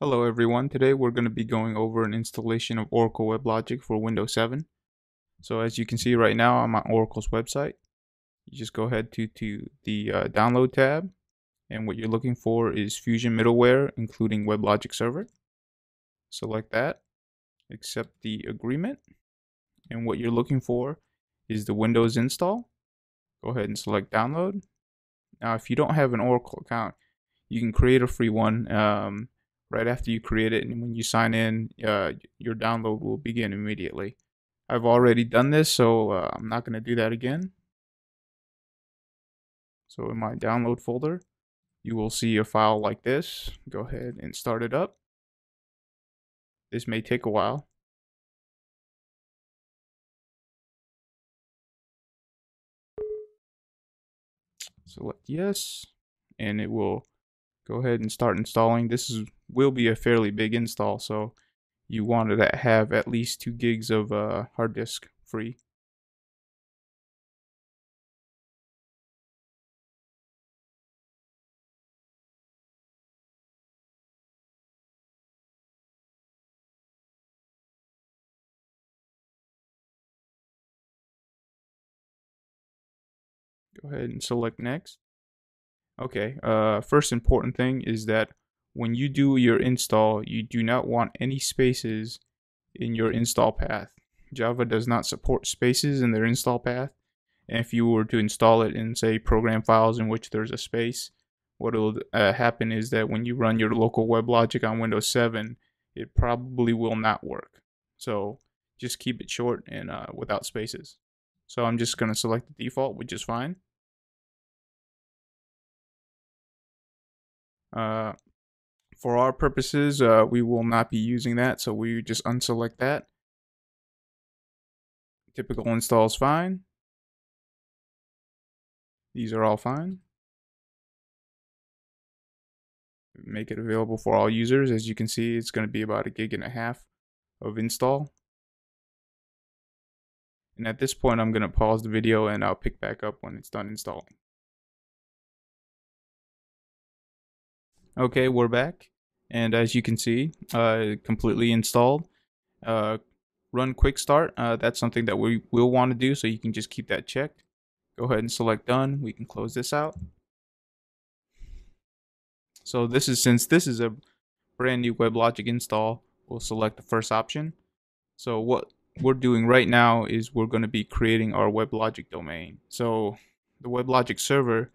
Hello everyone, today we're going to be going over an installation of Oracle WebLogic for Windows 7. So as you can see right now, I'm on Oracle's website. You just go ahead to the download tab, and what you're looking for is Fusion Middleware, including WebLogic Server. Select that, accept the agreement, and what you're looking for is the Windows install. Go ahead and select download. Now if you don't have an Oracle account, you can create a free one. Right after you create it, and when you sign in, your download will begin immediately. I've already done this, so I'm not going to do that again. So in my download folder, you will see a file like this. Go ahead and start it up. This may take a while. Select yes, and it will go ahead and start installing. This will be a fairly big install, so you want to have at least 2 gigs of hard disk free. Go ahead and select next. Okay, first important thing is that when you do your install, you do not want any spaces in your install path. Java does not support spaces in their install path. And if you were to install it in, say, program files in which there's a space, what will happen is that when you run your local WebLogic on Windows 7, it probably will not work. So just keep it short and without spaces. So I'm just going to select the default, which is fine. For our purposes, we will not be using that, so we just unselect that. Typical install is fine. These are all fine. Make it available for all users. As you can see, it's going to be about 1.5 gigs of install. And at this point, I'm going to pause the video and I'll pick back up when it's done installing. Okay, we're back, and as you can see, completely installed. Run quick start, that's something that we will want to do, so you can just keep that checked. Go ahead and select done. We can close this out. So this is, since this is a brand new WebLogic install, we'll select the first option. So what we're doing right now is we're going to be creating our WebLogic domain. So the WebLogic server,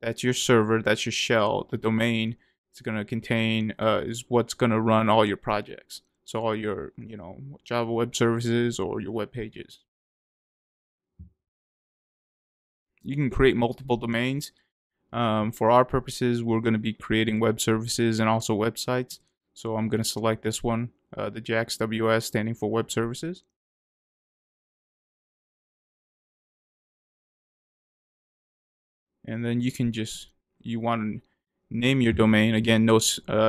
that's your server, that's your shell, the domain. It's going to contain is what's going to run all your projects. So all your, you know, Java web services or your web pages. You can create multiple domains. For our purposes, we're going to be creating web services and also websites. So I'm going to select this one, the JAXWS, standing for web services. And then you can just, you want to name your domain. Again, no,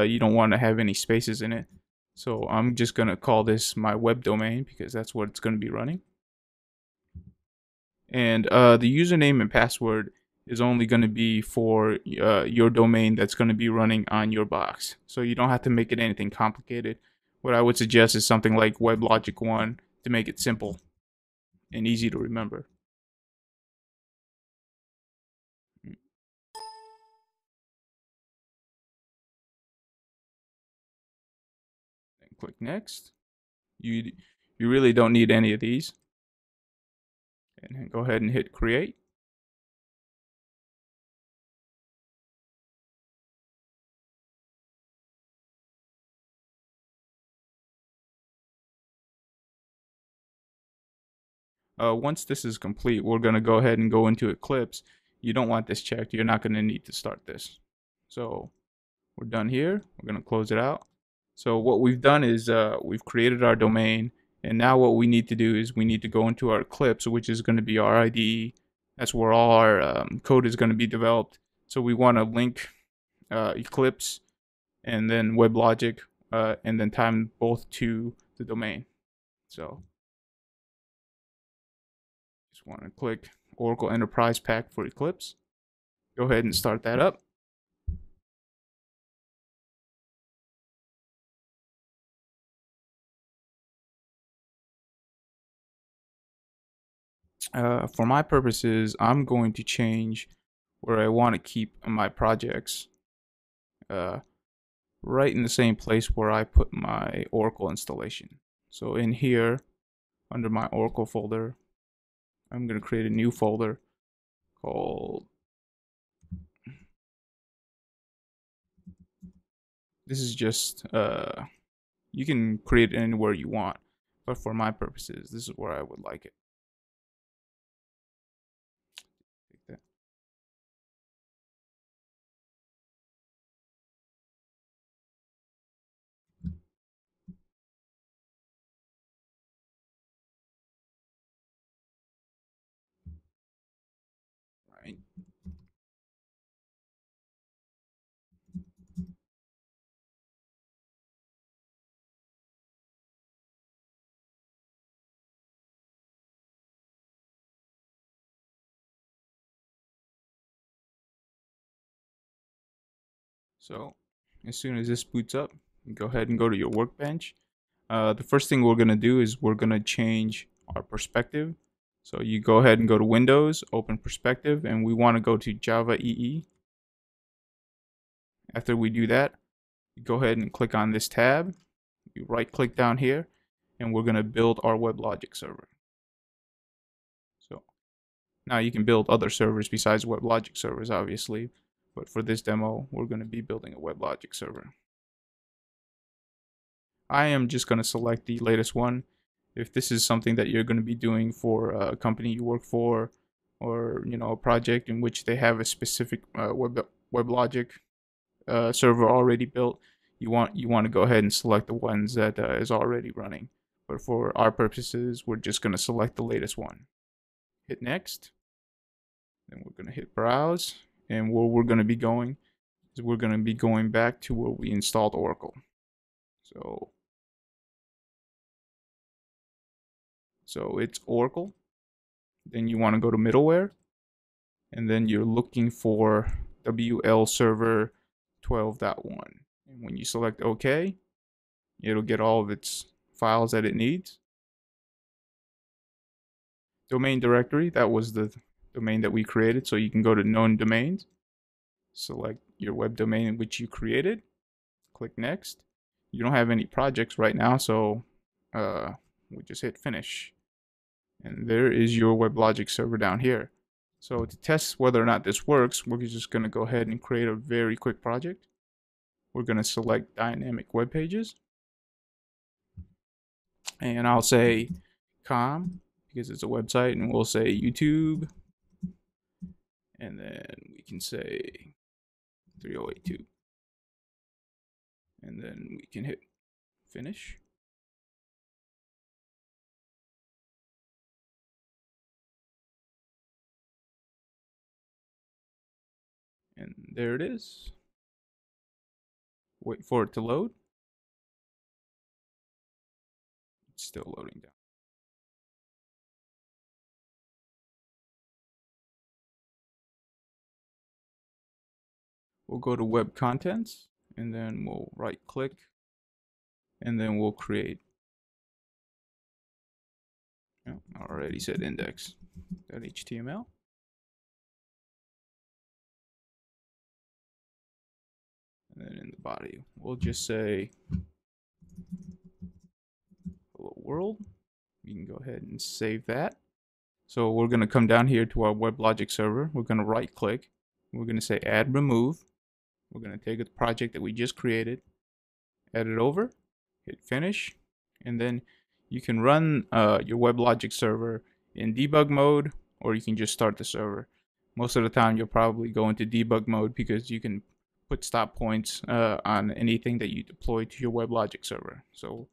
you don't want to have any spaces in it. So I'm just going to call this my web domain because that's what it's going to be running. And the username and password is only going to be for your domain that's going to be running on your box. So you don't have to make it anything complicated. What I would suggest is something like WebLogic1 to make it simple and easy to remember. Click next. You really don't need any of these, and go ahead and hit create. Once this is complete, we're going to go ahead and go into Eclipse. You don't want this checked. You're not going to need to start this. So we're done here. We're going to close it out. So what we've done is we've created our domain, and now what we need to do is we need to go into our Eclipse, which is going to be our IDE. That's where all our code is going to be developed. So we want to link Eclipse and then WebLogic and then tie them both to the domain. So just want to click Oracle Enterprise Pack for Eclipse. Go ahead and start that up. for my purposes, I'm going to change where I want to keep my projects right in the same place where I put my Oracle installation. So in here, under my Oracle folder, I'm going to create a new folder called, this is just, you can create it anywhere you want, but for my purposes, this is where I would like it. So as soon as this boots up, go ahead and go to your workbench. The first thing we're going to do is we're going to change our perspective. So you go ahead and go to Windows, open perspective, and we want to go to Java EE. After we do that, you go ahead and click on this tab. You right click down here, and we're going to build our WebLogic server. So now you can build other servers besides WebLogic servers, obviously. But for this demo, we're going to be building a WebLogic server. I am just going to select the latest one. If this is something that you're going to be doing for a company you work for, or a project in which they have a specific WebLogic server already built, you want to go ahead and select the ones that is already running. But for our purposes, we're just going to select the latest one. Hit next. Then we're going to hit browse. And where we're going to be going is we're going to be going back to where we installed Oracle. So it's Oracle. Then you want to go to middleware. And then you're looking for WL Server 12.1. And when you select OK, it'll get all of its files that it needs. Domain directory, that was the domain that we created, so you can go to known domains, select your web domain which you created, click next. You don't have any projects right now, so we just hit finish, and there is your WebLogic server down here. So to test whether or not this works, we're just going to go ahead and create a very quick project. We're going to select dynamic web pages, and I'll say com because it's a website, and we'll say YouTube. And then we can say 3082. And then we can hit finish. And there it is. Wait for it to load. It's still loading down. We'll go to web contents, and then we'll right click, and then we'll create. Oh, I already said index.html. And then in the body, we'll just say hello world. We can go ahead and save that. So we're going to come down here to our WebLogic server. We're going to right click. We're going to say add remove. We're going to take a project that we just created, add it over, hit finish, and then you can run your WebLogic server in debug mode, or you can just start the server. Most of the time, you'll probably go into debug mode because you can put stop points on anything that you deploy to your WebLogic server. So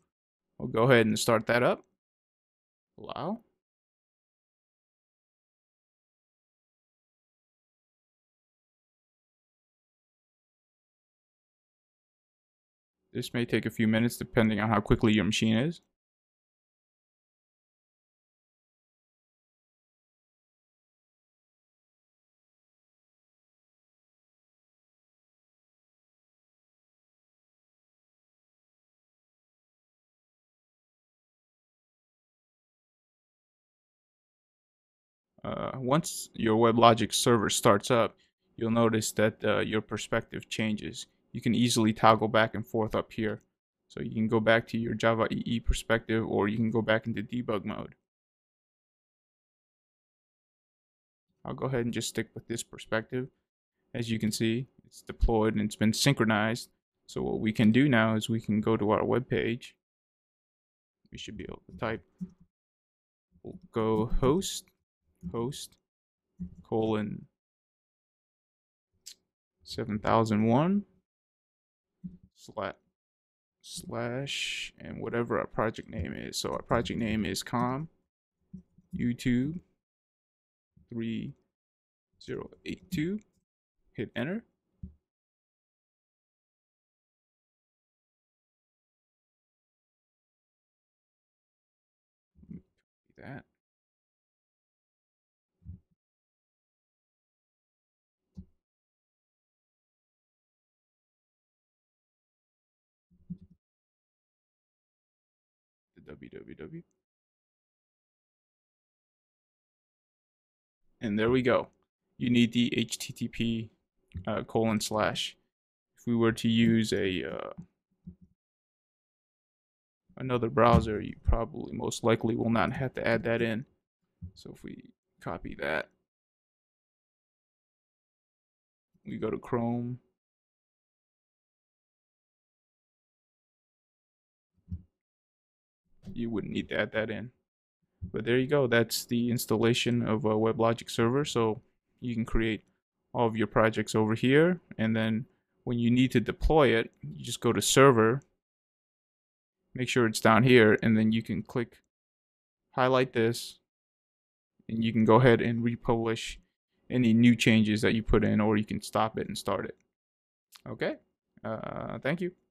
we'll go ahead and start that up. Allow. This may take a few minutes depending on how quickly your machine is. Once your WebLogic server starts up, you'll notice that your perspective changes. You can easily toggle back and forth up here. So you can go back to your Java EE perspective, or you can go back into debug mode. I'll go ahead and just stick with this perspective. As you can see, it's deployed and it's been synchronized. So what we can do now is we can go to our web page. We should be able to type we'll go host: /7001// and whatever our project name is. So our project name is com YouTube 3082. Hit enter. That. www. And there we go. You need the HTTP :/ if we were to use a another browser, you probably most likely will not have to add that in. So if we copy that, we go to Chrome. You wouldn't need to add that in. But there you go. That's the installation of a WebLogic server. So you can create all of your projects over here. And then when you need to deploy it, you just go to server. Make sure it's down here. And then you can click highlight this. And you can go ahead and republish any new changes that you put in, or you can stop it and start it. Okay. Thank you.